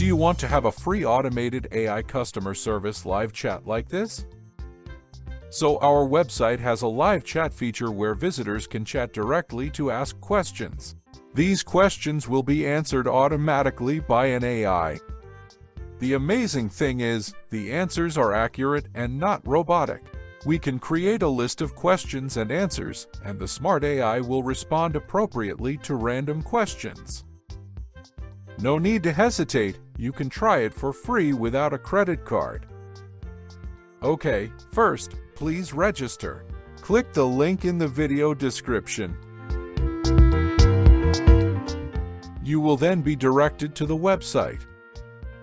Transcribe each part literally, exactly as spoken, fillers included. Do you want to have a free automated A I customer service live chat like this? So our website has a live chat feature where visitors can chat directly to ask questions. These questions will be answered automatically by an A I. The amazing thing is, the answers are accurate and not robotic. We can create a list of questions and answers, and the smart A I will respond appropriately to random questions. No need to hesitate, you can try it for free without a credit card. Okay, first, please register. Click the link in the video description. You will then be directed to the website.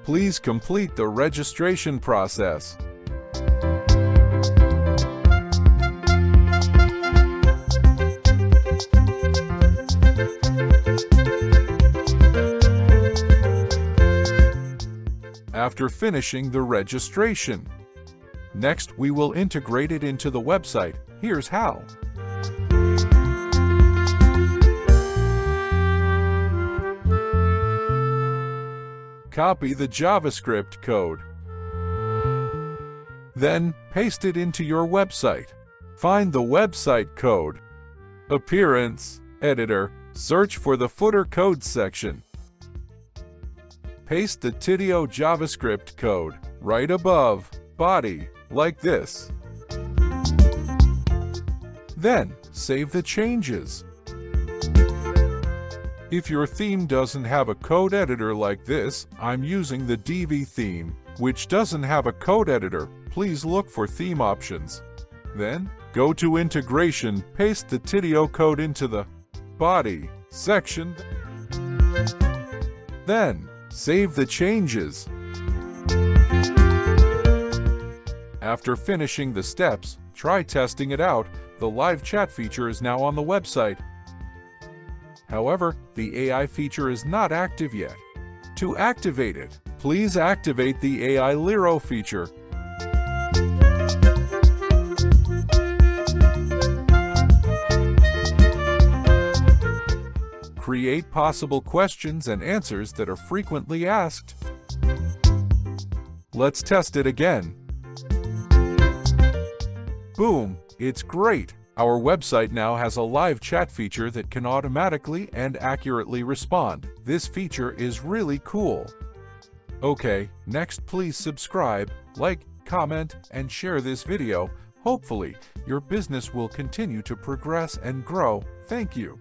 Please complete the registration process. After finishing the registration, next, we will integrate it into the website. Here's how. Copy the JavaScript code. Then, paste it into your website. Find the website code. Appearance, Editor, search for the footer code section. Paste the Tidio JavaScript code right above body, like this. Then, save the changes. If your theme doesn't have a code editor like this, I'm using the Divi theme, which doesn't have a code editor. Please look for theme options. Then, go to integration, paste the Tidio code into the body section. Then, save the changes. After finishing the steps, try testing it out. The live chat feature is now on the website. However, the A I feature is not active yet. To activate it, please activate the A I Lyro feature. Create possible questions and answers that are frequently asked. Let's test it again. Boom! It's great! Our website now has a live chat feature that can automatically and accurately respond. This feature is really cool. Okay, next, please subscribe, like, comment, and share this video. Hopefully, your business will continue to progress and grow. Thank you.